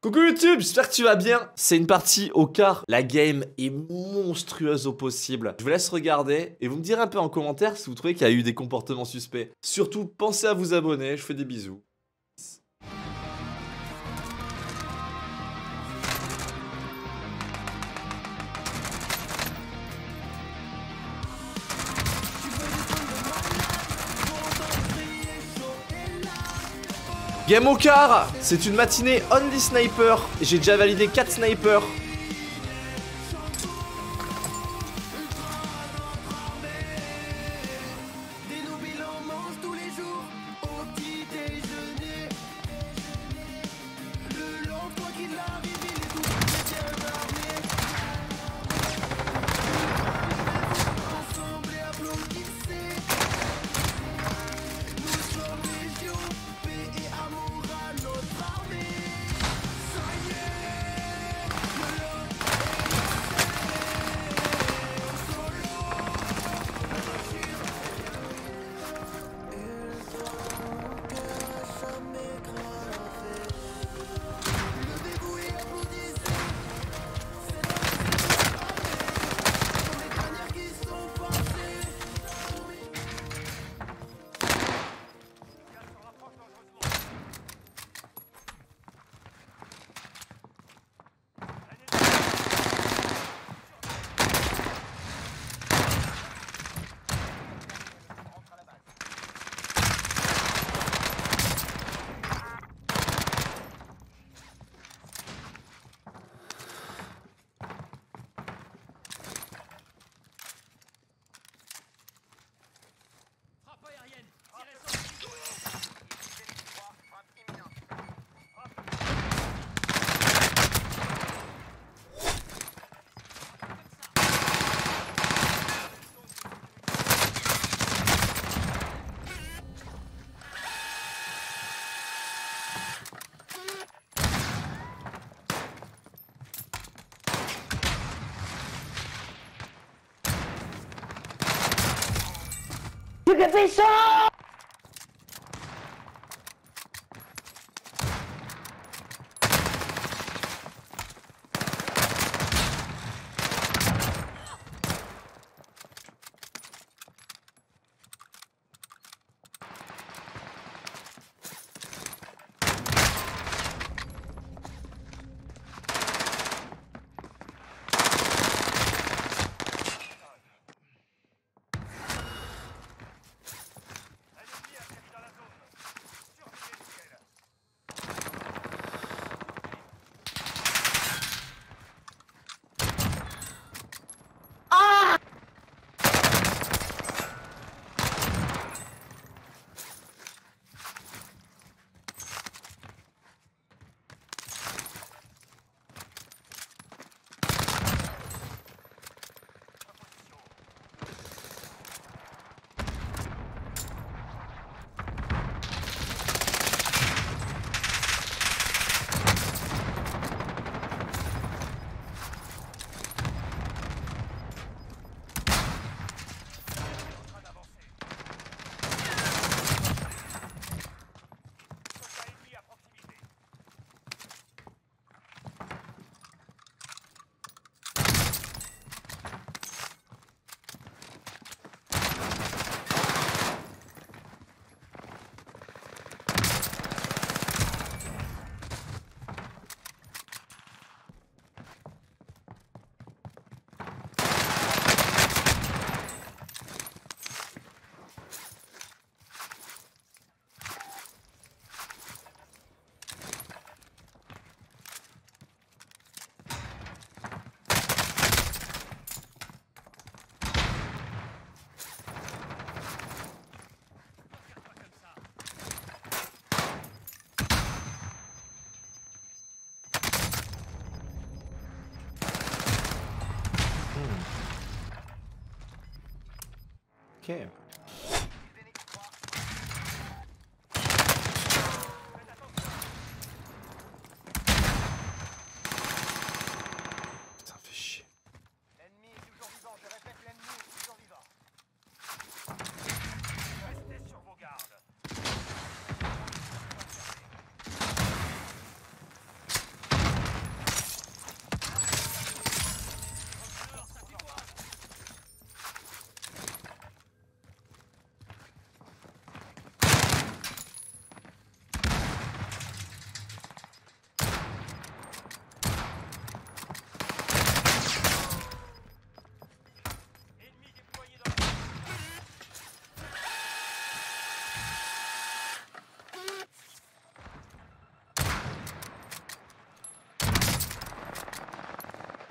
Coucou YouTube, j'espère que tu vas bien. C'est une partie au car. La game est monstrueuse au possible. Je vous laisse regarder et vous me direz un peu en commentaire si vous trouvez qu'il y a eu des comportements suspects. Surtout, pensez à vous abonner, je fais des bisous. Game au car, c'est une matinée only sniper. J'ai déjà validé 4 snipers. Okay.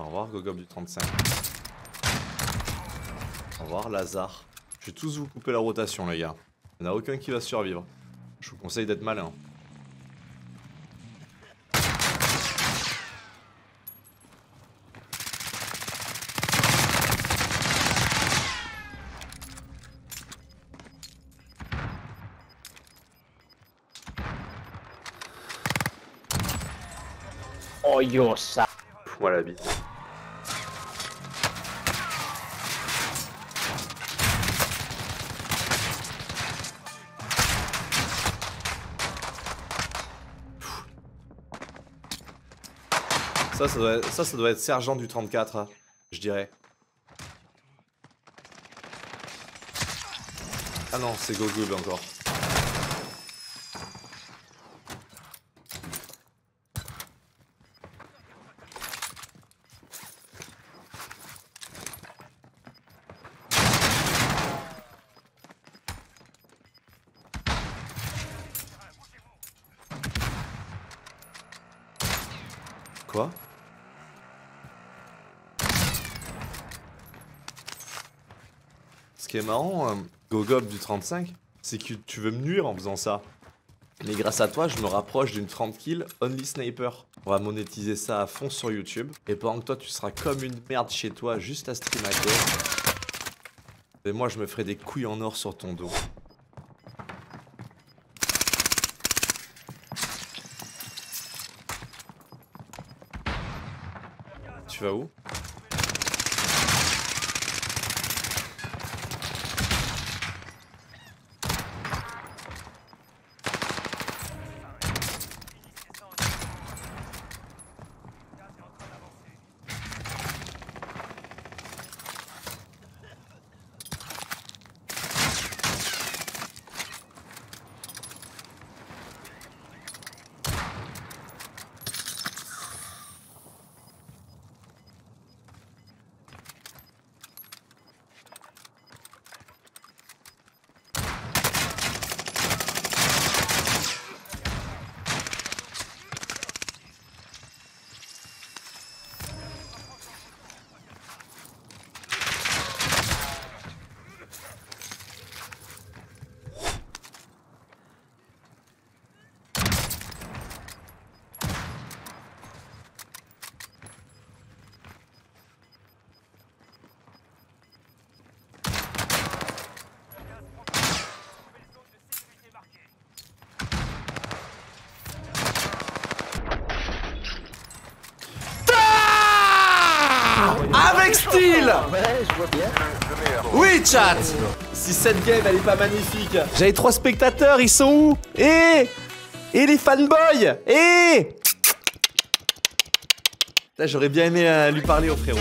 revoir Gogob du 35. Au revoir Lazare. Je vais tous vous couper la rotation les gars. Il n'y en a aucun qui va survivre. Je vous conseille d'être malin. Oh yo ça. Moi la bite. Ça doit être sergent du 34, hein, je dirais. Ah non, c'est Gogob encore. Quoi ? Ce qui est marrant, Gogob du 35, c'est que tu veux me nuire en faisant ça. Mais grâce à toi, je me rapproche d'une 30 kills only sniper. On va monétiser ça à fond sur YouTube. Et pendant que toi, tu seras comme une merde chez toi, juste à streamer. Et moi, je me ferai des couilles en or sur ton dos. Tu vas où? Avec style. Oui chat. Si cette game elle est pas magnifique. J'avais 3 spectateurs, ils sont où? Et les fanboys. J'aurais bien aimé lui parler au frérot.